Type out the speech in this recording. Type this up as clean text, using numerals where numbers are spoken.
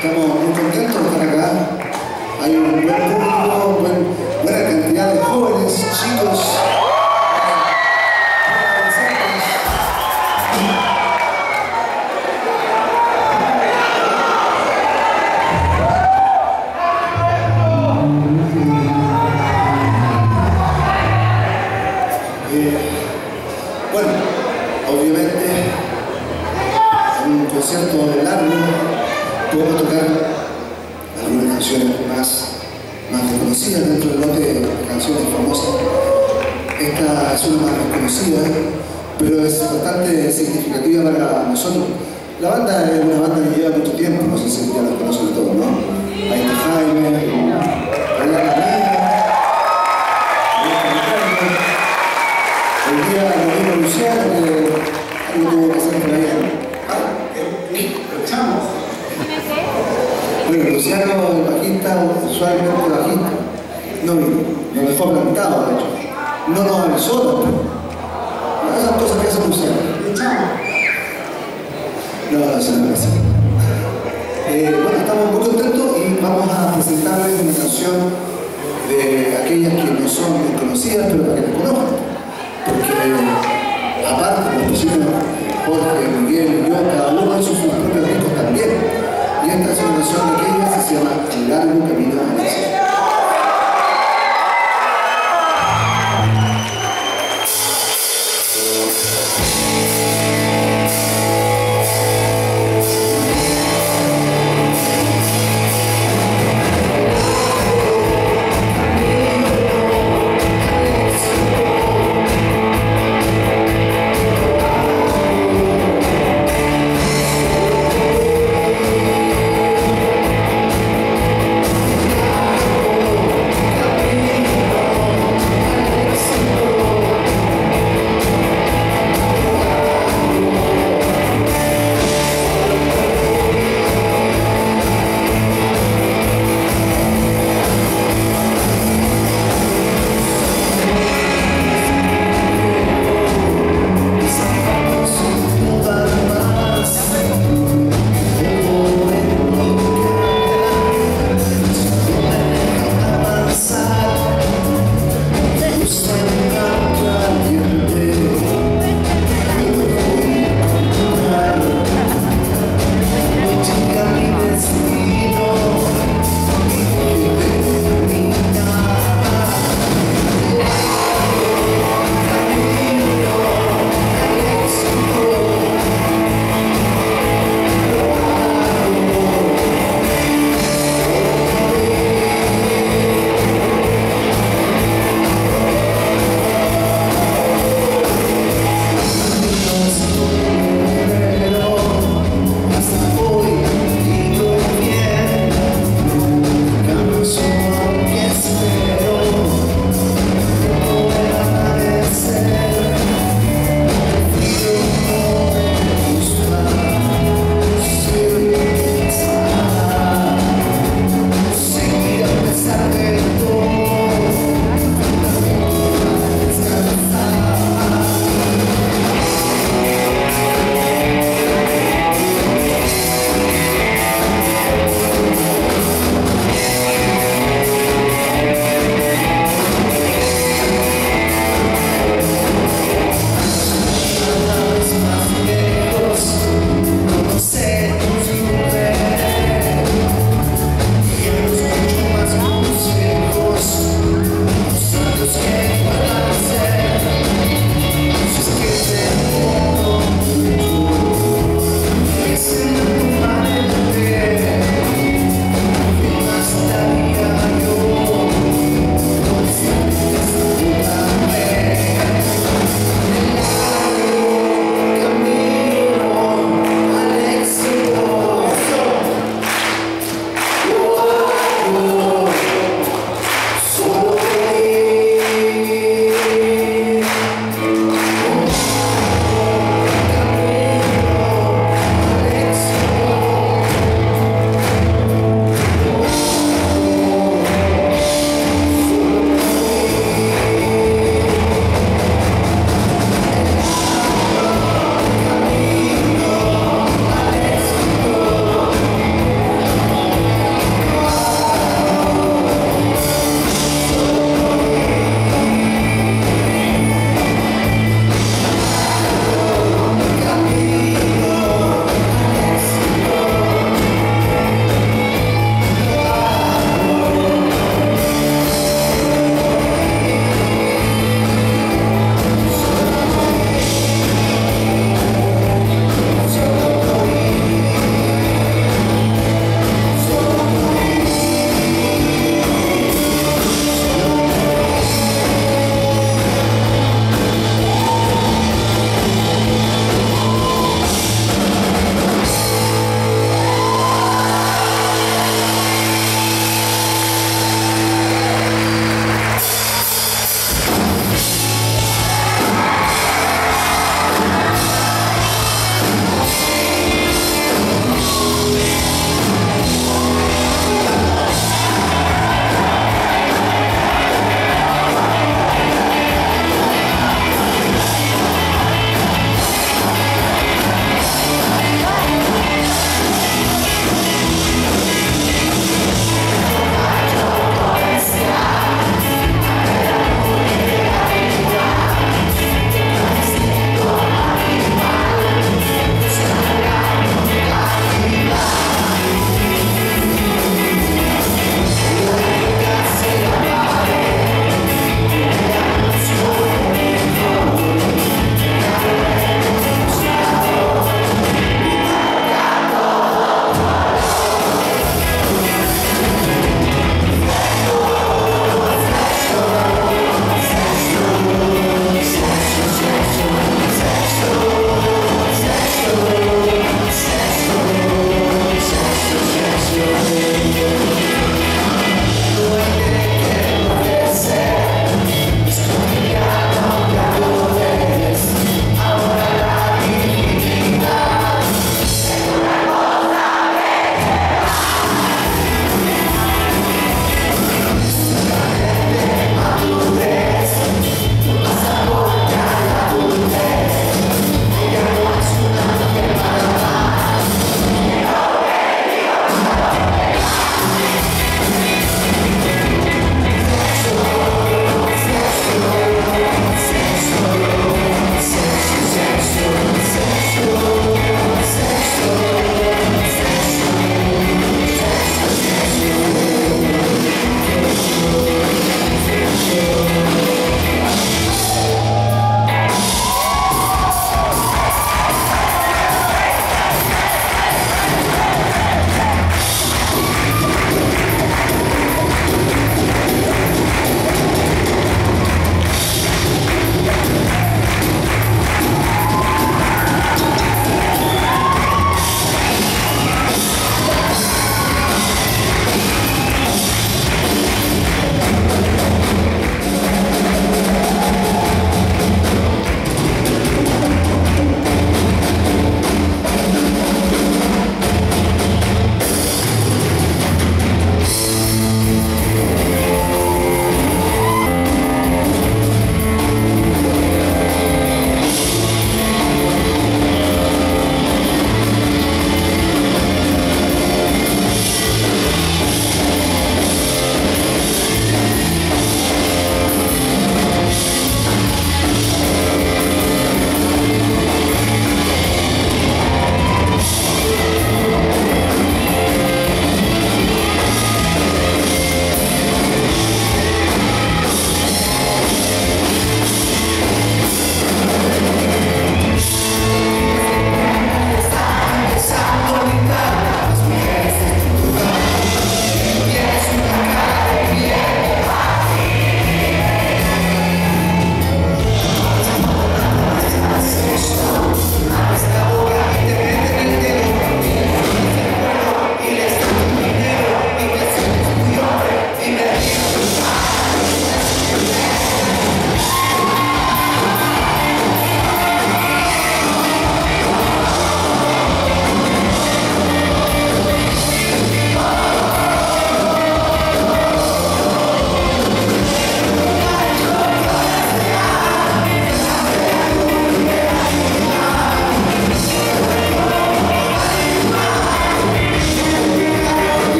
Estamos muy contentos de estar acá. Hay un buen público, buena cantidad de jóvenes, chicos. Bueno, obviamente en un concierto largo podemos tocar algunas canciones más reconocidas dentro del lote de canciones famosas. Esta es una más reconocida, pero es bastante significativa para nosotros. La banda es una banda que lleva mucho tiempo, no sé si ya la conocen todos, ¿no? Ahí está Jaime. El día de la revolución, algo tuvo que hacer por ahí. Aprovechamos. Bueno, Luciano, el bajista, usualmente el bajista, no vino, nos dejó plantado, de hecho. No nos avisó tampoco. Esas cosas que hace Luciano. No. Bueno, estamos muy contentos y vamos a presentarles una canción de aquellas que no son muy conocidas, pero para que las conozcan. Porque aparte nos pusimos Jorge, Miguel y yo, cada uno hizo sus propios discos también. Y esta es una canción de aquellas que se llama El largo camino a la ciudad.